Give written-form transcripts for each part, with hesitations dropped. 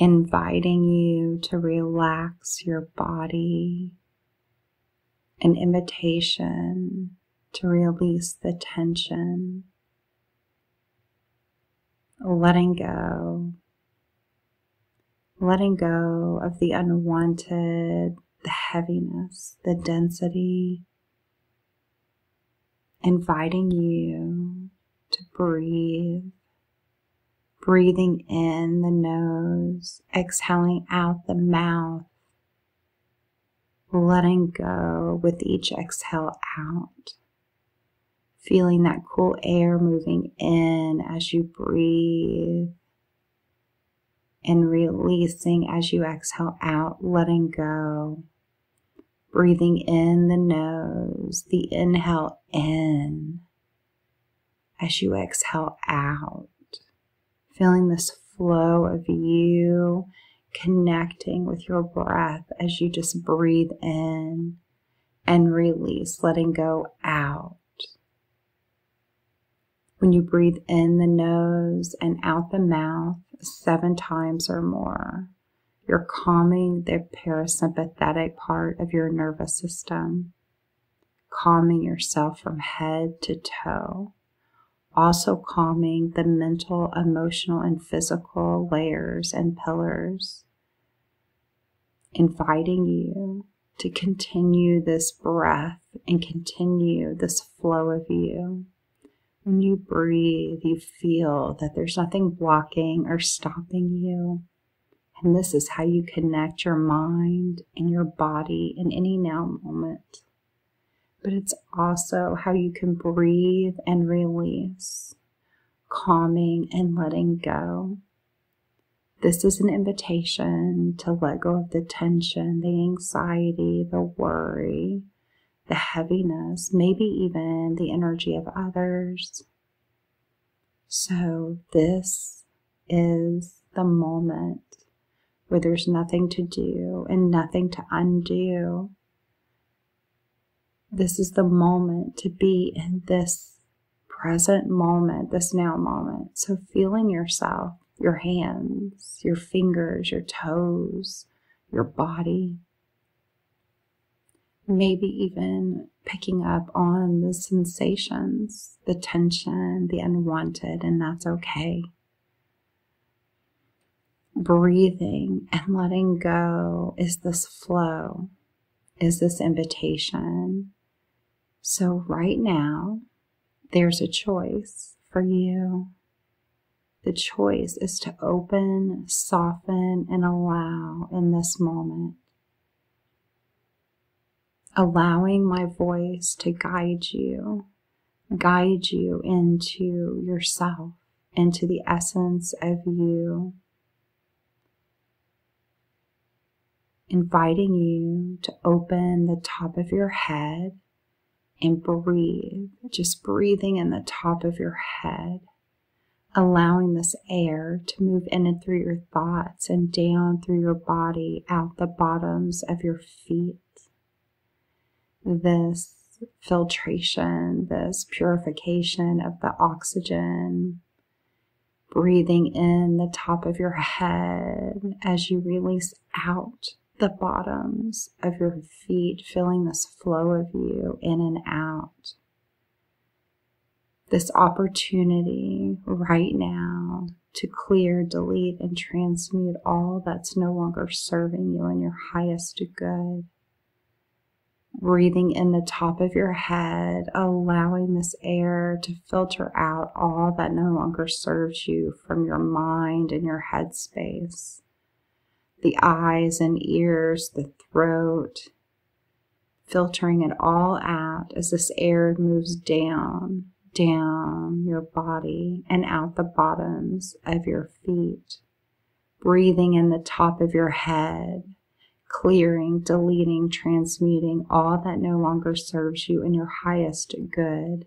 inviting you to relax your body, an invitation to release the tension, letting go of the unwanted, the heaviness, the density, inviting you to breathe, breathing in the nose, exhaling out the mouth, letting go with each exhale out, feeling that cool air moving in as you breathe, and releasing as you exhale out, letting go, breathing in the nose, the inhale in, as you exhale out, feeling this flow of you connecting with your breath as you just breathe in and release, letting go out. When you breathe in the nose and out the mouth 7 times or more, you're calming the parasympathetic part of your nervous system, calming yourself from head to toe, also calming the mental, emotional, and physical layers and pillars, inviting you to continue this breath and continue this flow of you. When you breathe, you feel that there's nothing blocking or stopping you. And this is how you connect your mind and your body in any now moment. But it's also how you can breathe and release, calming and letting go. This is an invitation to let go of the tension, the anxiety, the worry, the heaviness, maybe even the energy of others. So this is the moment where there's nothing to do and nothing to undo. This is the moment to be in this present moment, this now moment. So feeling yourself, your hands, your fingers, your toes, your body. Maybe even picking up on the sensations, the tension, the unwanted, and that's okay. Breathing and letting go is this flow, is this invitation. So right now, there's a choice for you. The choice is to open, soften, and allow in this moment. Allowing my voice to guide you into yourself, into the essence of you. Inviting you to open the top of your head and breathe, just breathing in the top of your head, allowing this air to move in and through your thoughts and down through your body, out the bottoms of your feet. This filtration, this purification of the oxygen, breathing in the top of your head as you release out the bottoms of your feet, feeling this flow of you in and out. This opportunity right now to clear, delete, and transmute all that's no longer serving you and your highest good. Breathing in the top of your head, allowing this air to filter out all that no longer serves you from your mind and your headspace. The eyes and ears, the throat, filtering it all out as this air moves down, down your body and out the bottoms of your feet. Breathing in the top of your head. Clearing, deleting, transmuting all that no longer serves you in your highest good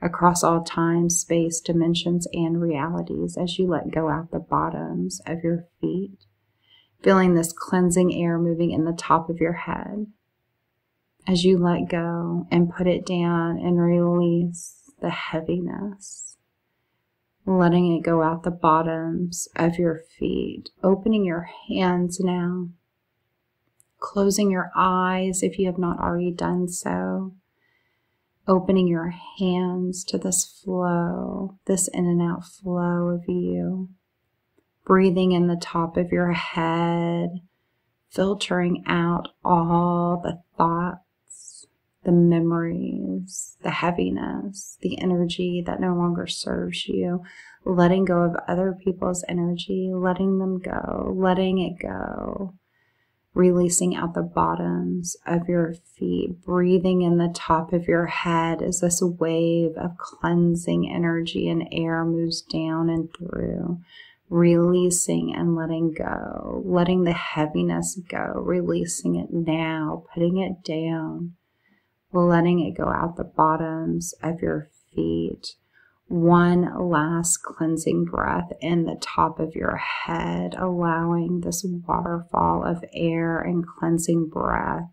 across all time, space, dimensions, and realities as you let go out the bottoms of your feet, feeling this cleansing air moving in the top of your head. As you let go and put it down and release the heaviness, letting it go out the bottoms of your feet, opening your hands now, closing your eyes if you have not already done so, opening your hands to this flow, this in and out flow of you, breathing in the top of your head, filtering out all the thoughts, the memories, the heaviness, the energy that no longer serves you, letting go of other people's energy, letting them go, letting it go, releasing out the bottoms of your feet, breathing in the top of your head as this wave of cleansing energy and air moves down and through, releasing and letting go, letting the heaviness go, releasing it now, putting it down, letting it go out the bottoms of your feet. One last cleansing breath in the top of your head, allowing this waterfall of air and cleansing breath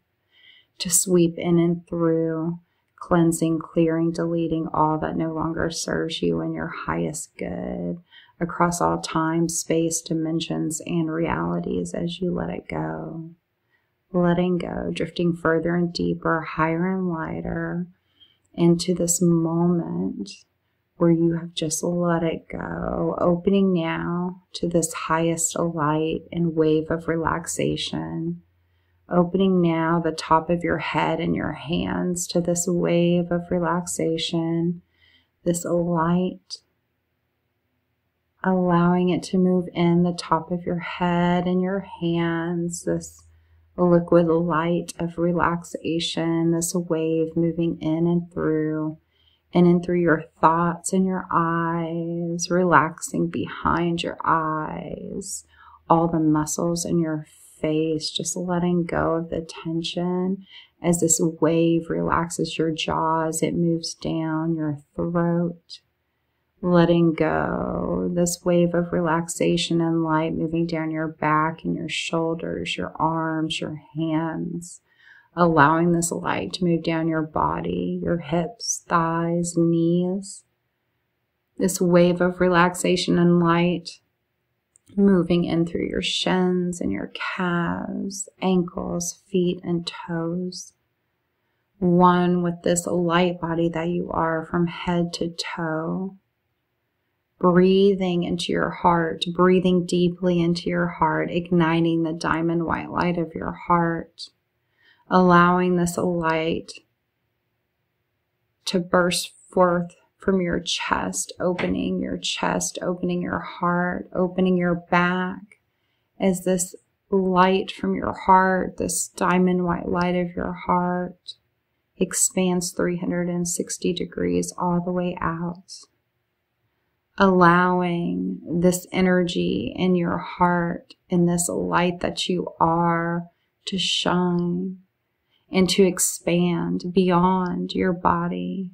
to sweep in and through, cleansing, clearing, deleting all that no longer serves you in your highest good across all time, space, dimensions, and realities as you let it go. Letting go, drifting further and deeper, higher and lighter into this moment where you have just let it go, opening now to this highest light and wave of relaxation, opening now the top of your head and your hands to this wave of relaxation, this light, allowing it to move in the top of your head and your hands, this liquid light of relaxation, this wave moving in and through, and in through your thoughts and your eyes, relaxing behind your eyes, all the muscles in your face, just letting go of the tension as this wave relaxes your jaws, it moves down your throat, letting go, this wave of relaxation and light moving down your back and your shoulders, your arms, your hands, allowing this light to move down your body, your hips, thighs, knees. This wave of relaxation and light moving in through your shins and your calves, ankles, feet, and toes. One with this light body that you are from head to toe. Breathing into your heart, breathing deeply into your heart, igniting the diamond white light of your heart. Allowing this light to burst forth from your chest, opening your heart, opening your back as this light from your heart, this diamond white light of your heart expands 360 degrees all the way out. Allowing this energy in your heart and this light that you are to shine and to expand beyond your body.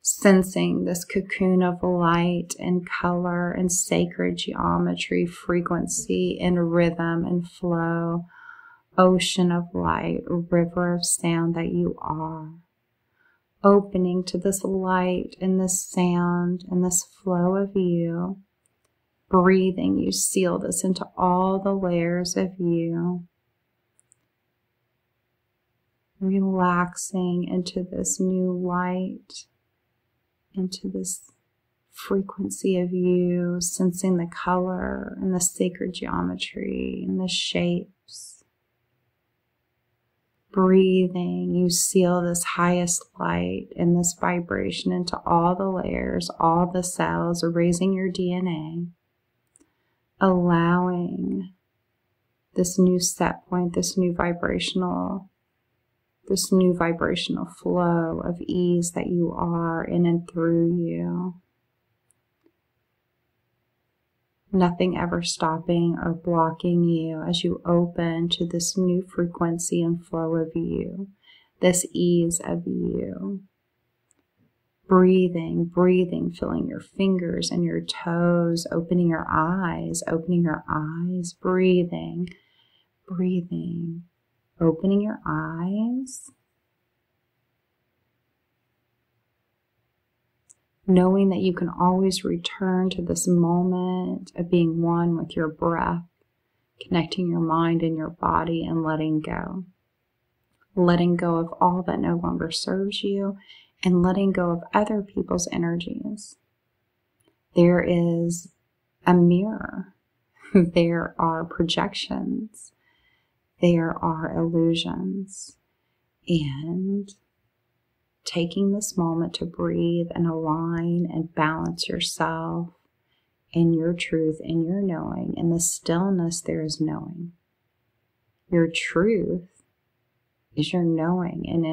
Sensing this cocoon of light and color and sacred geometry, frequency and rhythm and flow, ocean of light, river of sound that you are. Opening to this light and this sound and this flow of you. Breathing, you seal this into all the layers of you. Relaxing into this new light, into this frequency of you, sensing the color and the sacred geometry and the shapes. Breathing, you seal this highest light and this vibration into all the layers, all the cells, raising your DNA. Allowing this new set point, this new vibrational flow of ease that you are in and through you. Nothing ever stopping or blocking you as you open to this new frequency and flow of you, this ease of you. Breathing, feeling your fingers and your toes, opening your eyes, breathing, opening your eyes, knowing that you can always return to this moment of being one with your breath, connecting your mind and your body, and letting go. Letting go of all that no longer serves you, and letting go of other people's energies. There is a mirror. There are projections. There are illusions. And taking this moment to breathe and align and balance yourself in your truth, in your knowing. In the stillness, there is knowing. Your truth is your knowing, and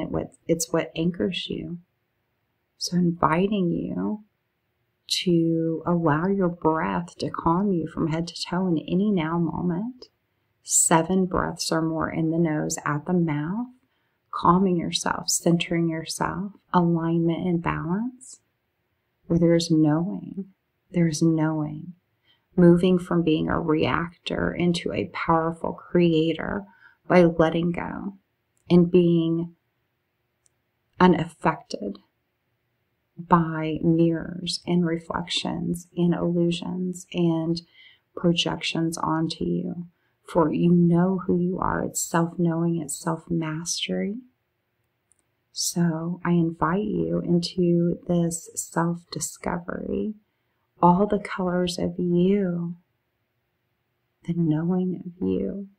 it's what anchors you. So inviting you to allow your breath to calm you from head to toe in any now moment. 7 breaths or more in the nose, out the mouth. Calming yourself, centering yourself, alignment and balance, where there's knowing, moving from being a reactor into a powerful creator by letting go and being unaffected by mirrors and reflections and illusions and projections onto you. For you know who you are. It's self-knowing, it's self-mastery. So I invite you into this self-discovery, all the colors of you, the knowing of you,